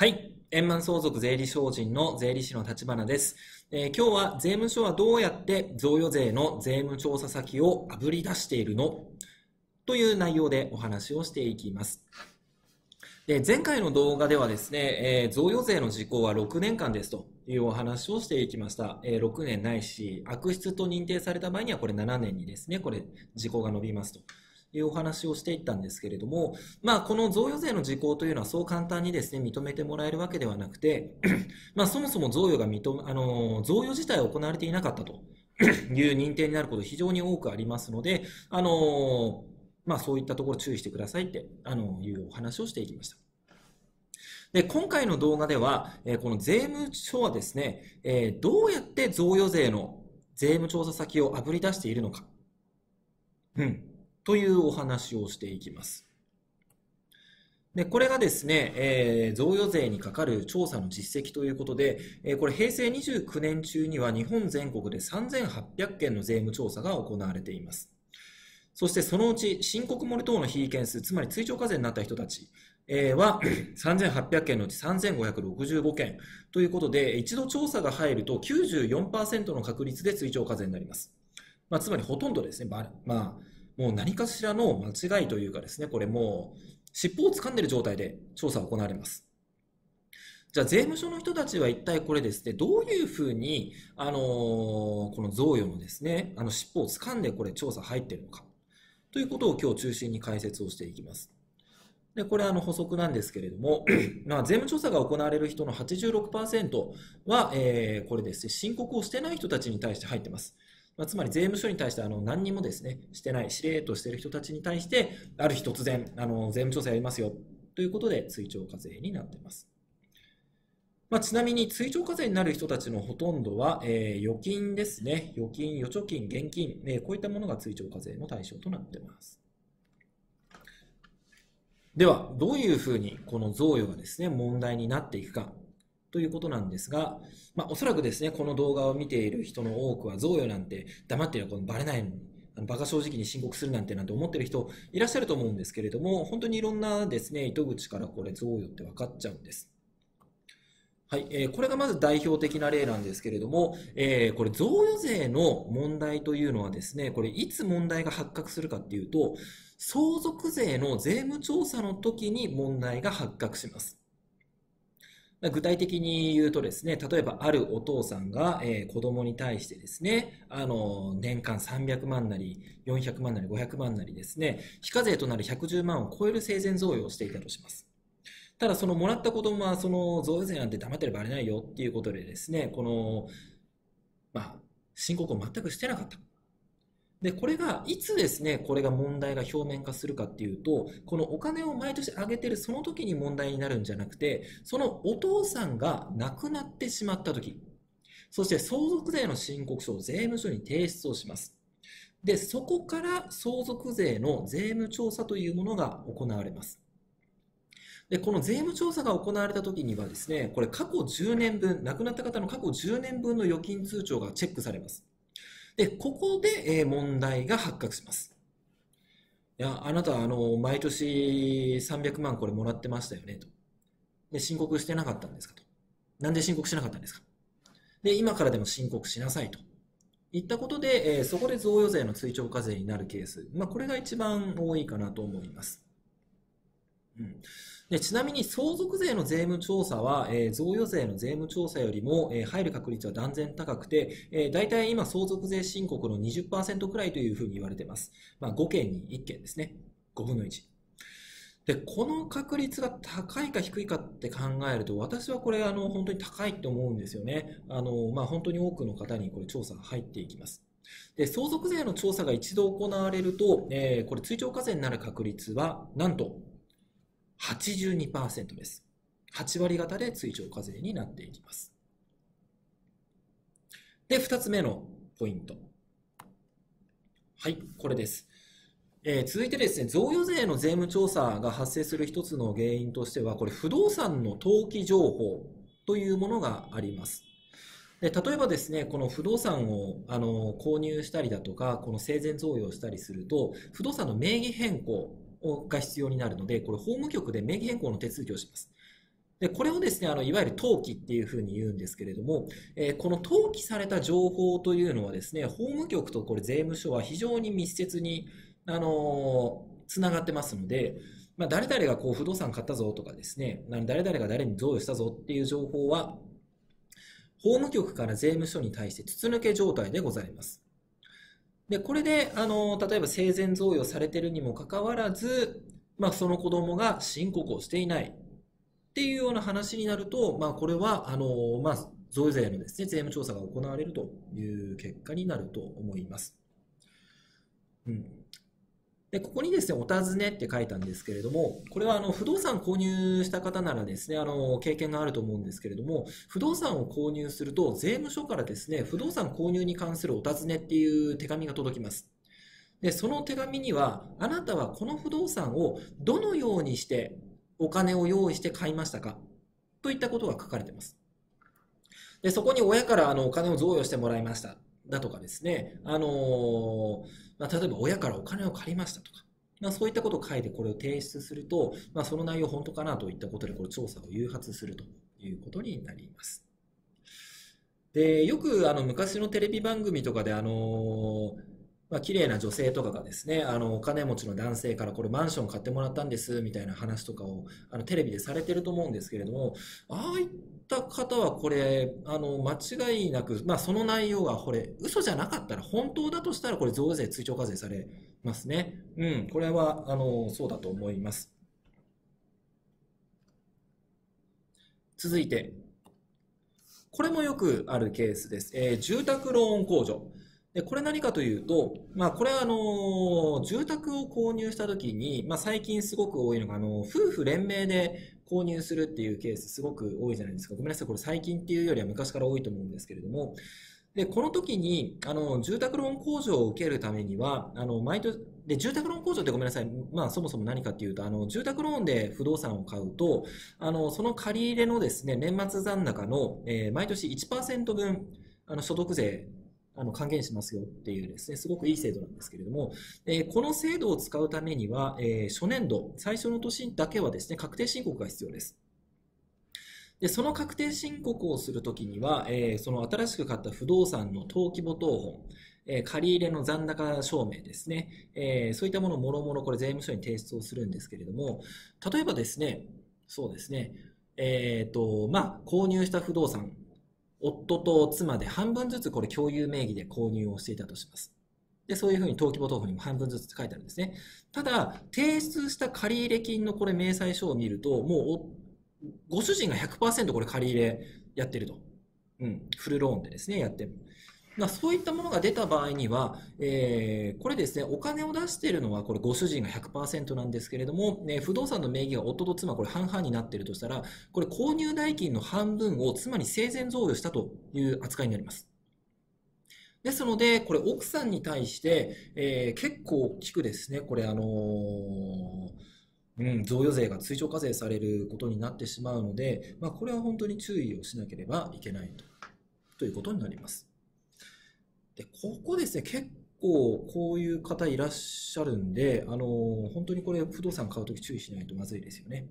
はい。円満相続税理士法人の税理士の立花です。今日は税務署はどうやって贈与税の税務調査先をあぶり出しているのという内容でお話をしていきます。で、前回の動画ではですね、贈与税の時効は6年間ですというお話をしていきました。6年ないし、悪質と認定された場合にはこれ7年にですね、これ時効が伸びますと。いうお話をしていったんですけれども、この贈与税の時効というのはそう簡単にですね、認めてもらえるわけではなくて、そもそも贈与自体は行われていなかったという認定になること非常に多くありますので、そういったところ注意してくださいって、いうお話をしていきました。で、今回の動画では、この税務署はですね、どうやって贈与税の税務調査先をあぶり出しているのか。というお話をしていきます。で、これがですね、贈与税にかかる調査の実績ということで、これ平成29年中には日本全国で3800件の税務調査が行われています。そしてそのうち申告漏れ等の被件数、つまり追徴課税になった人たちは3800件のうち3565件ということで、一度調査が入ると 94% の確率で追徴課税になります。つまりほとんどですね、もう何かしらの間違いというかですね、これもう尻尾を掴んでいる状態で調査が行われます。じゃあ税務署の人たちは一体これですね、どういうふうに、この贈与のですね、尻尾を掴んでこれ調査入っているのか、ということを今日中心に解説をしていきます。で、これ補足なんですけれども、税務調査が行われる人の 86% は、これですね、申告をしてない人たちに対して入ってます。つまり税務署に対して何にもですね、してない、しれっとしている人たちに対して、ある日突然、税務調査やりますよ、ということで、追徴課税になっています。ちなみに、追徴課税になる人たちのほとんどは、預金ですね、預貯金、現金、こういったものが追徴課税の対象となっています。では、どういうふうにこの贈与がですね、問題になっていくか。ということなんですが、おそらくですね、この動画を見ている人の多くは、贈与なんて黙っていればバレないのに、馬鹿正直に申告するなんて思ってる人いらっしゃると思うんですけれども、本当にいろんなですね、糸口からこれ、贈与って分かっちゃうんです。はい、これがまず代表的な例なんですけれども、これ、贈与税の問題というのはですね、これ、いつ問題が発覚するかっていうと、相続税の税務調査の時に問題が発覚します。具体的に言うとですね、例えばあるお父さんが、子供に対してですね、年間300万なり、400万なり、500万なりですね、非課税となる110万を超える生前贈与をしていたとします。ただ、そのもらった子供は、その贈与税なんて黙ってればあれないよっていうことでですね、この、申告を全くしてなかった。で、これが、いつですね、これが問題が表面化するかっていうと、このお金を毎年あげてるその時に問題になるんじゃなくて、そのお父さんが亡くなってしまった時、そして相続税の申告書を税務署に提出をします。で、そこから相続税の税務調査というものが行われます。で、この税務調査が行われた時にはですね、これ過去10年分、亡くなった方の過去10年分の預金通帳がチェックされます。で、ここで問題が発覚します。いや、あなたは毎年300万これもらってましたよねと。で、申告してなかったんですかと。なんで申告しなかったんですか。で、今からでも申告しなさいと。いったことで、そこで贈与税の追徴課税になるケース。これが一番多いかなと思います。で、ちなみに相続税の税務調査は、贈与税の税務調査よりも、入る確率は断然高くて、大体今相続税申告の 20% くらいというふうに言われています。5件に1件ですね。5分の1。で、この確率が高いか低いかって考えると、私はこれ、本当に高いと思うんですよね。本当に多くの方にこれ調査が入っていきます。で、相続税の調査が一度行われると、これ追徴課税になる確率は、なんと、82% です。8割方で追徴課税になっていきます。で、2つ目のポイント。はい、これです。続いてですね、贈与税の税務調査が発生する一つの原因としては、これ、不動産の登記情報というものがあります。で、例えばですね、この不動産を購入したりだとか、この生前贈与をしたりすると、不動産の名義変更が必要になるので、これ、法務局で名義変更の手続きをします。で、これをですね、いわゆる登記っていうふうに言うんですけれども、この登記された情報というのはですね、法務局とこれ税務署は非常に密接に、つながってますので、まあ、誰々がこう不動産買ったぞとかですね、誰々が誰に贈与したぞっていう情報は、法務局から税務署に対して筒抜け状態でございます。で、これで、例えば生前贈与されてるにもかかわらず、まあ、その子供が申告をしていないっていうような話になると、まあ、これは、贈与税のですね、税務調査が行われるという結果になると思います。で、ここにですね、お尋ねって書いたんですけれども、これは不動産購入した方ならですね、経験があると思うんですけれども、不動産を購入すると、税務署からですね、不動産購入に関するお尋ねっていう手紙が届きます。で、その手紙には、あなたはこの不動産をどのようにしてお金を用意して買いましたかといったことが書かれています。で、そこに親からお金を贈与してもらいました。だとかですね、例えば親からお金を借りましたとか、そういったことを書いてこれを提出すると、その内容本当かなといったことでこれ調査を誘発するということになります。で、よく昔のテレビ番組とかで綺麗な女性とかがですね、お金持ちの男性からこれマンション買ってもらったんですみたいな話とかをテレビでされてると思うんですけれども、ああいった方はこれ、間違いなく、その内容がこれ、嘘じゃなかったら、本当だとしたらこれ、贈与税、追徴課税されますね。これは、そうだと思います。続いて、これもよくあるケースです。住宅ローン控除。で、これ何かというと、これは住宅を購入したときに、最近すごく多いのが、夫婦連名で購入するっていうケースすごく多いじゃないですか。ごめんなさい、これ最近っていうよりは昔から多いと思うんですけれども。で、この時に、住宅ローン控除を受けるためには、毎年、で、住宅ローン控除ってごめんなさい。そもそも何かっていうと、住宅ローンで不動産を買うと、その借り入れのですね、年末残高の、毎年 1% 分、所得税、還元しますよっていうですね、すごくいい制度なんですけれども、この制度を使うためには、初年度、最初の年だけはですね、確定申告が必要です。で、その確定申告をするときには、その新しく買った不動産の登記簿謄本、借り入れの残高証明ですね、そういったものをもろもろこれ税務署に提出をするんですけれども、例えばですね、そうですね、購入した不動産、夫と妻で半分ずつこれ共有名義で購入をしていたとします。で、そういうふうに登記簿謄本にも半分ずつ書いてあるんですね。ただ、提出した借入金のこれ明細書を見ると、もうご主人が 100% これ借入やってると。フルローンでですね、やってる。そういったものが出た場合には、これですね、お金を出しているのはこれご主人が 100% なんですけれども、不動産の名義が夫と妻これ半々になっているとしたら、これ購入代金の半分を妻に生前贈与したという扱いになります。ですので、これ奥さんに対して、結構大きくですね、これ贈与税が追徴課税されることになってしまうので、これは本当に注意をしなければいけないということになります。で、ここですね、結構こういう方いらっしゃるんで、本当にこれ、不動産買うとき注意しないとまずいですよね。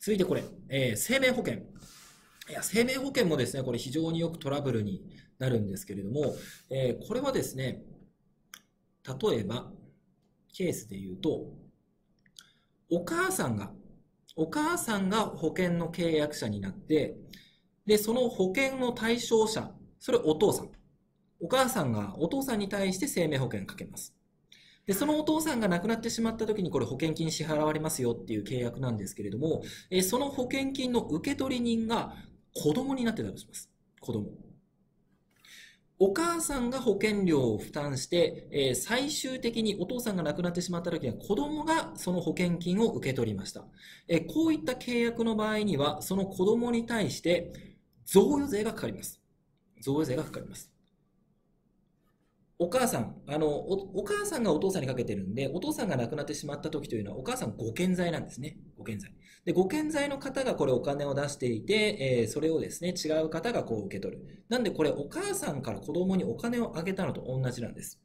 続いてこれ、生命保険。いや、生命保険もですね、これ非常によくトラブルになるんですけれども、これはですね、例えば、ケースで言うと、お母さんが保険の契約者になって、で、その保険の対象者、それお父さん。お母さんがお父さんに対して生命保険かけます。で、そのお父さんが亡くなってしまった時にこれ保険金支払われますよっていう契約なんですけれども、その保険金の受取人が子供になってたとします。子供。お母さんが保険料を負担して、最終的にお父さんが亡くなってしまった時には子供がその保険金を受け取りました。こういった契約の場合には、その子供に対して贈与税がかかります。贈与税がかかります。お母さん、お母さんがお父さんにかけてるんで、お父さんが亡くなってしまった時というのは、お母さんご健在なんですね。ご健在。で、ご健在の方がこれお金を出していて、それをですね、違う方がこう受け取る。なんでこれお母さんから子供にお金をあげたのと同じなんです。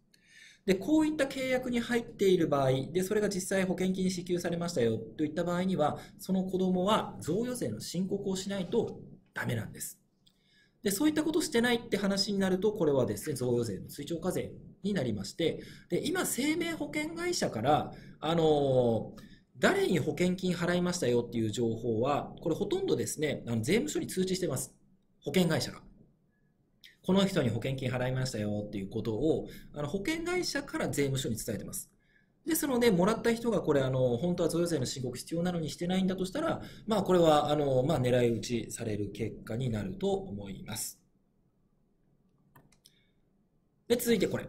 で、こういった契約に入っている場合で、それが実際保険金に支給されましたよといった場合には、その子どもは贈与税の申告をしないとダメなんです。で、そういったことをしてないって話になると、これはですね、贈与税の追徴課税になりまして、で、今、生命保険会社から、誰に保険金払いましたよっていう情報は、これほとんどですね、税務署に通知してます。保険会社が。この人に保険金払いましたよっていうことを、保険会社から税務署に伝えてます。ですので、もらった人がこれ、本当は贈与税の申告必要なのにしてないんだとしたら、まあ、これは、狙い撃ちされる結果になると思います。で、続いてこれ。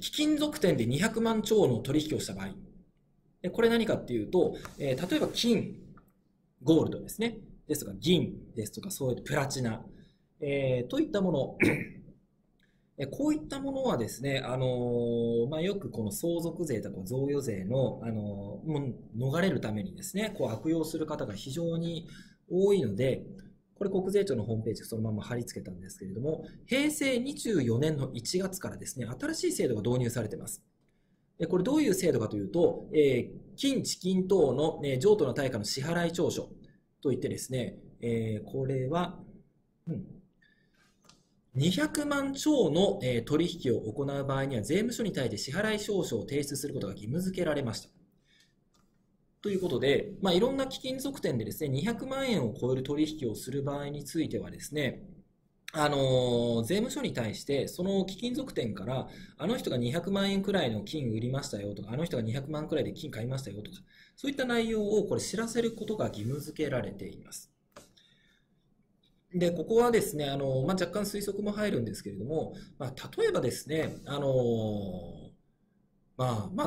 貴金属店で200万超の取引をした場合。で、これ何かっていうと、例えば金、ゴールドですね。ですとか、銀ですとか、そういうプラチナ。といったもの。こういったものはですね、よくこの相続税とか贈与税の、逃れるためにですね、こう悪用する方が非常に多いので、これ国税庁のホームページそのまま貼り付けたんですけれども、平成24年の1月からですね、新しい制度が導入されています。これどういう制度かというと、金、地金等の譲渡の対価の支払い調書といってですね、これは、200万超の取引を行う場合には、税務署に対して支払い証書を提出することが義務付けられました。ということで、いろんな貴金属店でですね、200万円を超える取引をする場合についてはですね、税務署に対して、その貴金属店から、あの人が200万円くらいの金売りましたよとか、あの人が200万くらいで金買いましたよとか、そういった内容をこれ知らせることが義務付けられています。で、ここはですね、若干推測も入るんですけれども、例えばですね、ま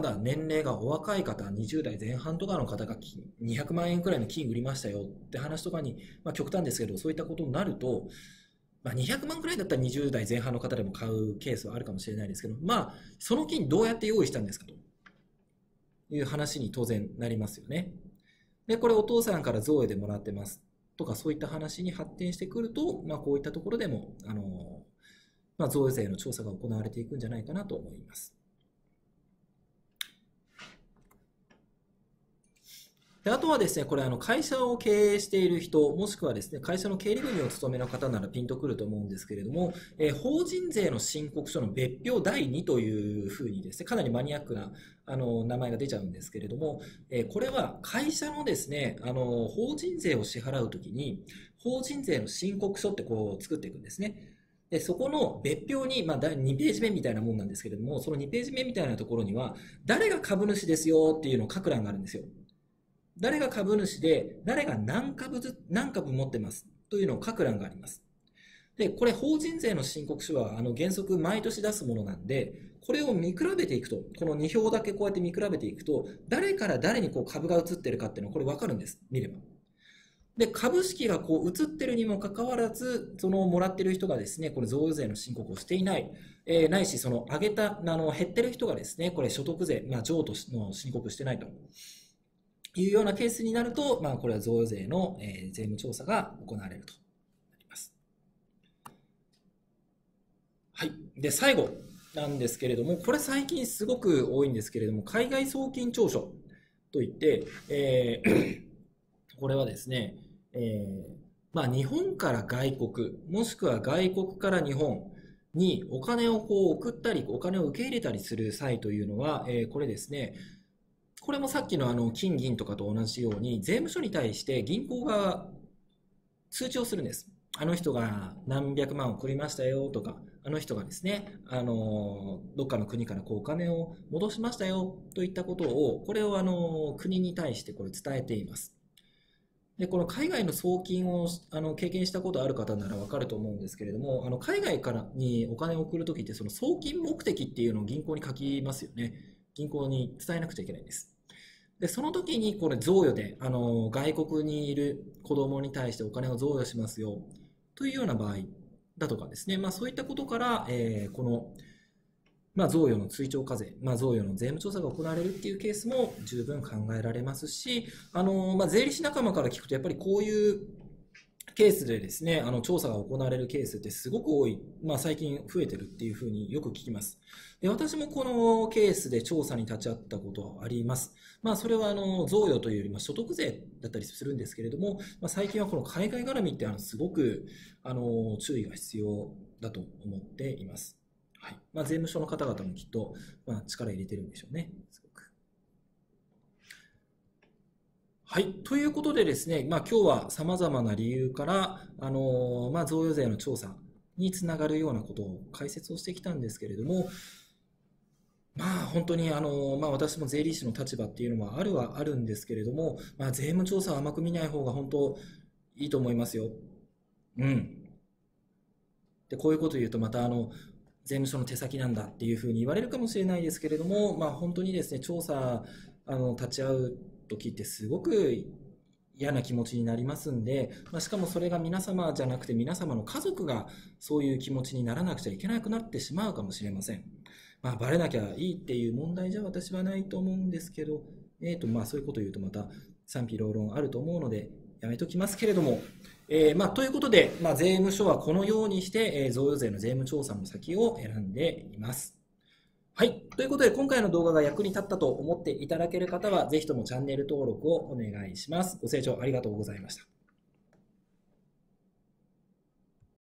だ年齢がお若い方、20代前半とかの方が200万円くらいの金売りましたよって話とかに、極端ですけど、そういったことになると、200万くらいだったら20代前半の方でも買うケースはあるかもしれないですけど、その金どうやって用意したんですかという話に当然なりますよね。で、これお父さんから贈与でもらってます。とかそういった話に発展してくると、こういったところでも、贈与税の調査が行われていくんじゃないかなと思います。で、あとはですね、これ会社を経営している人、もしくはですね、会社の経理部にお勤めの方ならピンとくると思うんですけれども、法人税の申告書の別表第2というふうにですね、かなりマニアックな名前が出ちゃうんですけれども、これは会社のですね、法人税を支払うときに、法人税の申告書ってこう作っていくんですね。で、そこの別表に、第2ページ目みたいなもんなんですけれども、その2ページ目みたいなところには、誰が株主ですよっていうのを書く欄があるんですよ。誰が株主で、誰が何株持ってますというのを書く欄があります。で、これ法人税の申告書は原則毎年出すものなんで、これを見比べていくと、この2票だけこうやって見比べていくと、誰から誰にこう株が移ってるかっていうのはこれわかるんです。見れば。で、株式がこう移ってるにもかかわらず、そのもらってる人がですね、これ贈与税の申告をしていない。ないし、その上げた、減ってる人がですね、これ所得税、譲渡の申告してないと。いうようなケースになると、これは贈与税の税務調査が行われるとなります。はい。で、最後なんですけれども、これ最近すごく多いんですけれども、海外送金調書といって、これはですね、日本から外国、もしくは外国から日本にお金をこう送ったり、お金を受け入れたりする際というのは、これですね、これもさっきの金銀とかと同じように、税務署に対して銀行が通知をするんです。あの人が何百万送りましたよとか、あの人がですね、どっかの国からお金を戻しましたよといったことを、これを国に対してこれ伝えています。で、この海外の送金を経験したことある方ならわかると思うんですけれども、海外からにお金を送るときって、その送金目的っていうのを銀行に書きますよね。銀行に伝えなくちゃいけないんです。で、その時にこれ贈与で、外国にいる子供に対してお金を贈与しますよ、というような場合だとかですね、そういったことから、この、贈与の追徴課税、贈与の税務調査が行われるっていうケースも十分考えられますし、税理士仲間から聞くと、やっぱりこういうケースでですね、調査が行われるケースってすごく多い、最近増えてるっていうふうによく聞きます。で、私もこのケースで調査に立ち会ったことはあります。それは贈与というより所得税だったりするんですけれども、最近はこの海外絡みってすごく注意が必要だと思っています。はい。税務署の方々もきっと力入れてるんでしょうね。はい。ということでですね、今日は様々な理由から、贈与税の調査につながるようなことを解説をしてきたんですけれども、本当に私も税理士の立場っていうのはあるはあるんですけれども、税務調査は甘く見ない方が本当いいと思いますよ。うん。で、こういうことを言うとまた税務署の手先なんだっていうふうに言われるかもしれないですけれども、本当にですね、調査、立ち会う時ってすごく嫌な気持ちになりますんで、しかもそれが皆様じゃなくて皆様の家族がそういう気持ちにならなくちゃいけなくなってしまうかもしれません。バレなきゃいいっていう問題じゃ私はないと思うんですけど、そういうことを言うとまた賛否両論あると思うのでやめときますけれども、ということで、税務署はこのようにして贈与税の税務調査の先を選んでいます。はい。ということで、今回の動画が役に立ったと思っていただける方は、ぜひともチャンネル登録をお願いします。ご清聴ありがとうございました。